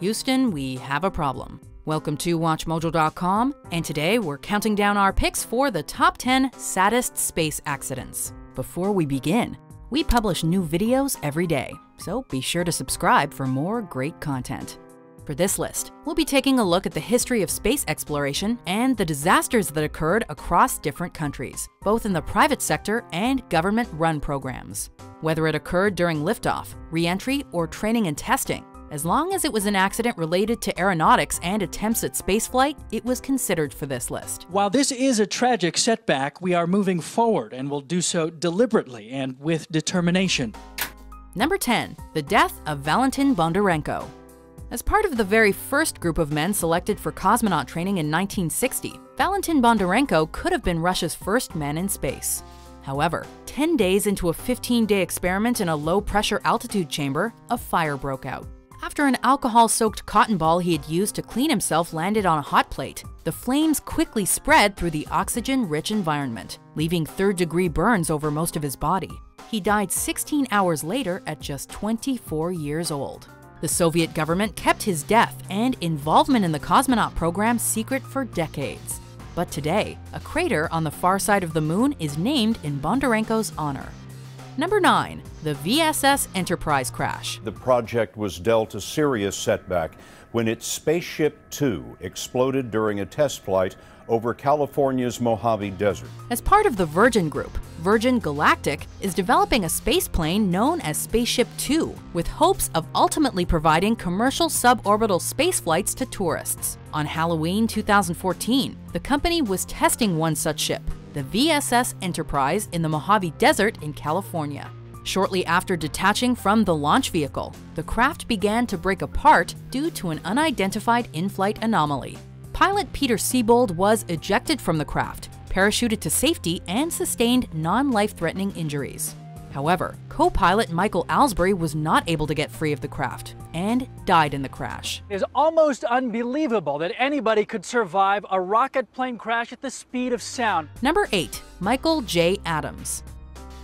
Houston, we have a problem. Welcome to WatchMojo.com, and today we're counting down our picks for the top 10 saddest space accidents. Before we begin, we publish new videos every day, so be sure to subscribe for more great content. For this list, we'll be taking a look at the history of space exploration and the disasters that occurred across different countries, both in the private sector and government-run programs. Whether it occurred during liftoff, re-entry, or training and testing, as long as it was an accident related to aeronautics and attempts at spaceflight, it was considered for this list. While this is a tragic setback, we are moving forward and will do so deliberately and with determination. Number 10. The death of Valentin Bondarenko. As part of the very first group of men selected for cosmonaut training in 1960, Valentin Bondarenko could have been Russia's first man in space. However, 10 days into a 15-day experiment in a low-pressure altitude chamber, a fire broke out. After an alcohol-soaked cotton ball he had used to clean himself landed on a hot plate, the flames quickly spread through the oxygen-rich environment, leaving third-degree burns over most of his body. He died 16 hours later at just 24 years old. The Soviet government kept his death and involvement in the cosmonaut program secret for decades. But today, a crater on the far side of the moon is named in Bondarenko's honor. Number 9. The VSS Enterprise crash. The project was dealt a serious setback when its Spaceship 2 exploded during a test flight over California's Mojave Desert. As part of the Virgin Group, Virgin Galactic is developing a spaceplane known as Spaceship 2, with hopes of ultimately providing commercial suborbital space flights to tourists. On Halloween 2014, the company was testing one such ship, the VSS Enterprise, in the Mojave Desert in California. Shortly after detaching from the launch vehicle, the craft began to break apart due to an unidentified in-flight anomaly. Pilot Peter Siebold was ejected from the craft, parachuted to safety, and sustained non-life-threatening injuries. However, co-pilot Michael Alsbury was not able to get free of the craft and died in the crash. It is almost unbelievable that anybody could survive a rocket plane crash at the speed of sound. Number 8. Michael J. Adams.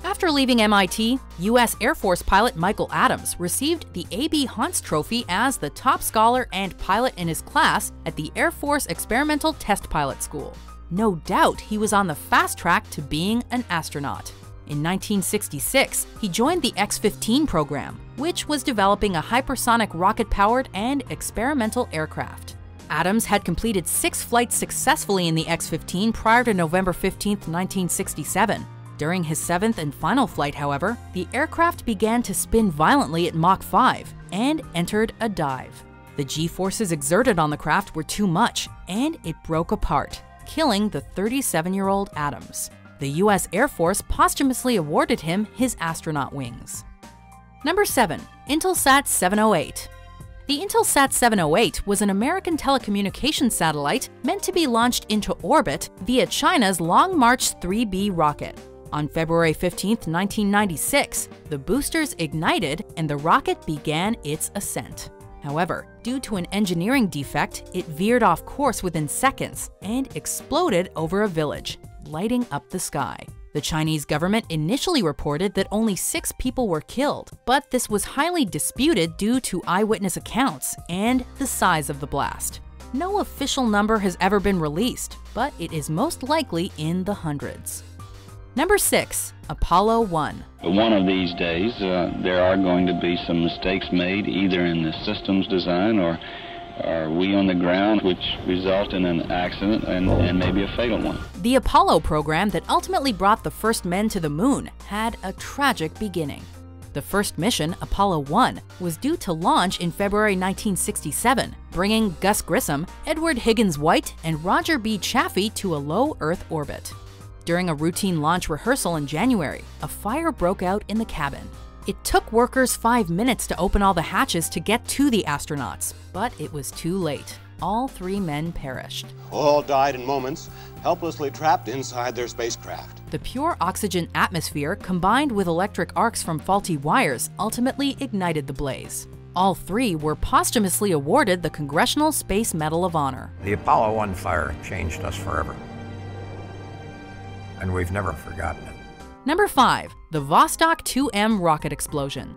After leaving MIT, U.S. Air Force pilot Michael Adams received the A.B. Hans Trophy as the top scholar and pilot in his class at the Air Force Experimental Test Pilot School. No doubt he was on the fast track to being an astronaut. In 1966, he joined the X-15 program, which was developing a hypersonic rocket-powered and experimental aircraft. Adams had completed 6 flights successfully in the X-15 prior to November 15, 1967. During his 7th and final flight, however, the aircraft began to spin violently at Mach 5 and entered a dive. The G-forces exerted on the craft were too much, and it broke apart, killing the 37-year-old Adams. The U.S. Air Force posthumously awarded him his astronaut wings. Number 7. Intelsat 708. The Intelsat 708 was an American telecommunications satellite meant to be launched into orbit via China's Long March 3B rocket. On February 15, 1996, the boosters ignited and the rocket began its ascent. However, due to an engineering defect, it veered off course within seconds and exploded over a village, lighting up the sky. The Chinese government initially reported that only 6 people were killed, but this was highly disputed due to eyewitness accounts and the size of the blast. No official number has ever been released, but it is most likely in the hundreds. Number 6. Apollo 1. One of these days, there are going to be some mistakes made either in the systems design or are we on the ground, which result in an accident and maybe a fatal one. The Apollo program that ultimately brought the first men to the moon had a tragic beginning. The first mission, Apollo 1, was due to launch in February 1967, bringing Gus Grissom, Edward Higgins White, and Roger B. Chaffee to a low Earth orbit. During a routine launch rehearsal in January, a fire broke out in the cabin. It took workers 5 minutes to open all the hatches to get to the astronauts, but it was too late. All 3 men perished. All died in moments, helplessly trapped inside their spacecraft. The pure oxygen atmosphere, combined with electric arcs from faulty wires, ultimately ignited the blaze. All 3 were posthumously awarded the Congressional Space Medal of Honor. The Apollo 1 fire changed us forever, and we've never forgotten it. Number 5. The Vostok-2M rocket explosion.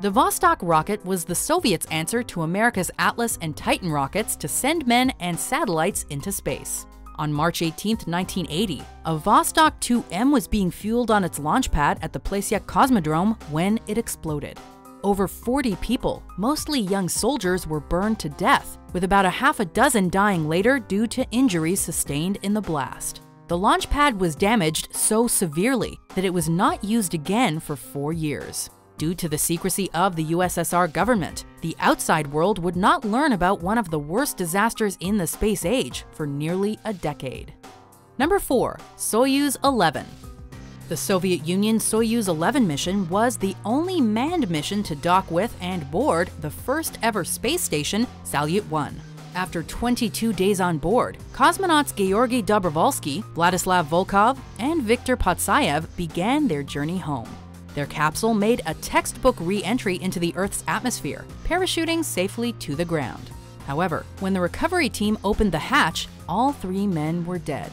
The Vostok rocket was the Soviets' answer to America's Atlas and Titan rockets to send men and satellites into space. On March 18, 1980, a Vostok-2M was being fueled on its launch pad at the Plesetsk Cosmodrome when it exploded. Over 40 people, mostly young soldiers, were burned to death, with about half a dozen dying later due to injuries sustained in the blast. The launch pad was damaged so severely that it was not used again for 4 years. Due to the secrecy of the USSR government, the outside world would not learn about one of the worst disasters in the space age for nearly a decade. Number 4. Soyuz 11. The Soviet Union's Soyuz 11 mission was the only manned mission to dock with and board the first ever space station, Salyut 1. After 22 days on board, cosmonauts Georgy Dobrovolsky, Vladislav Volkov, and Viktor Patsayev began their journey home. Their capsule made a textbook re-entry into the Earth's atmosphere, parachuting safely to the ground. However, when the recovery team opened the hatch, all 3 men were dead.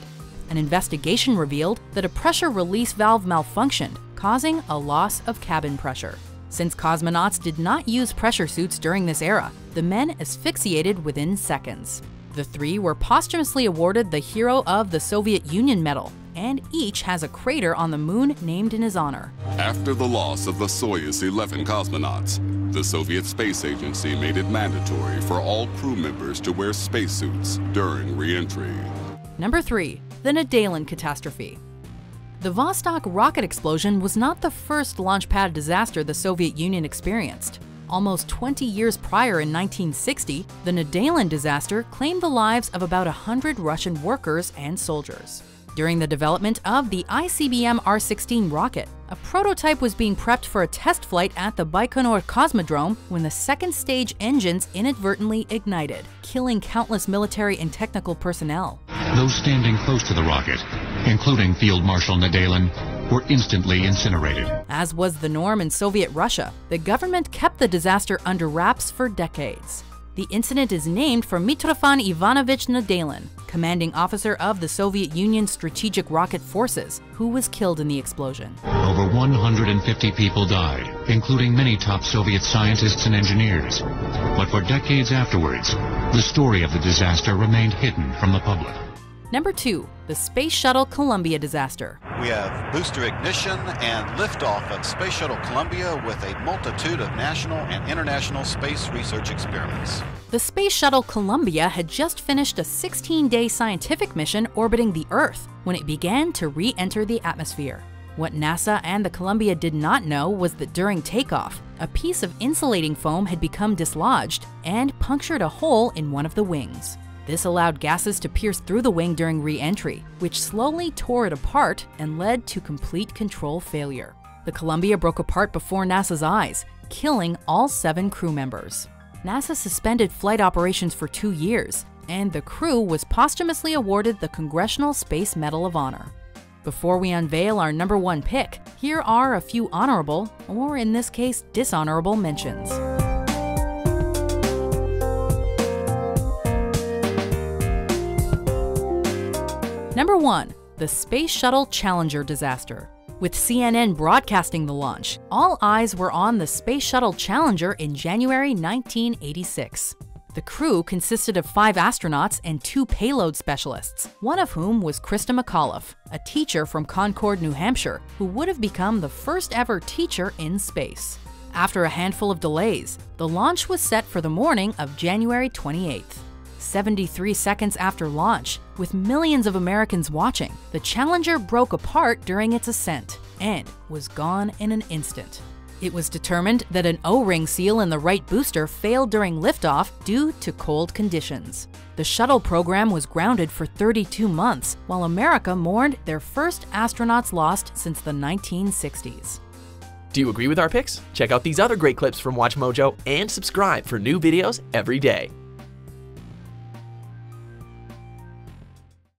An investigation revealed that a pressure release valve malfunctioned, causing a loss of cabin pressure. Since cosmonauts did not use pressure suits during this era, the men asphyxiated within seconds. The 3 were posthumously awarded the Hero of the Soviet Union Medal, and each has a crater on the moon named in his honor. After the loss of the Soyuz 11 cosmonauts, the Soviet Space Agency made it mandatory for all crew members to wear spacesuits during re-entry. Number 3. The Nedelin Catastrophe. The Vostok rocket explosion was not the first launch pad disaster the Soviet Union experienced. Almost 20 years prior in 1960, the Nedelin disaster claimed the lives of about 100 Russian workers and soldiers. During the development of the ICBM R-16 rocket, a prototype was being prepped for a test flight at the Baikonur Cosmodrome when the second stage engines inadvertently ignited, killing countless military and technical personnel. Those standing close to the rocket, including Field Marshal Nedelin, were instantly incinerated. As was the norm in Soviet Russia, the government kept the disaster under wraps for decades. The incident is named for Mitrofan Ivanovich Nedelin, commanding officer of the Soviet Union's Strategic Rocket Forces, who was killed in the explosion. Over 150 people died, including many top Soviet scientists and engineers. But for decades afterwards, the story of the disaster remained hidden from the public. Number 2. The Space Shuttle Columbia disaster. We have booster ignition and liftoff of Space Shuttle Columbia with a multitude of national and international space research experiments. The Space Shuttle Columbia had just finished a 16-day scientific mission orbiting the Earth when it began to re-enter the atmosphere. What NASA and the Columbia did not know was that during takeoff, a piece of insulating foam had become dislodged and punctured a hole in one of the wings. This allowed gases to pierce through the wing during re-entry, which slowly tore it apart and led to complete control failure. The Columbia broke apart before NASA's eyes, killing all 7 crew members. NASA suspended flight operations for 2 years, and the crew was posthumously awarded the Congressional Space Medal of Honor. Before we unveil our number 1 pick, here are a few honorable, or in this case, dishonorable mentions. Number 1. The Space Shuttle Challenger disaster. With CNN broadcasting the launch, all eyes were on the Space Shuttle Challenger in January 1986. The crew consisted of 5 astronauts and 2 payload specialists, one of whom was Christa McAuliffe, a teacher from Concord, New Hampshire, who would have become the first ever teacher in space. After a handful of delays, the launch was set for the morning of January 28th. 73 seconds after launch, with millions of Americans watching, the Challenger broke apart during its ascent and was gone in an instant. It was determined that an O-ring seal in the right booster failed during liftoff due to cold conditions. The shuttle program was grounded for 32 months, while America mourned their first astronauts lost since the 1960s. Do you agree with our picks? Check out these other great clips from WatchMojo and subscribe for new videos every day.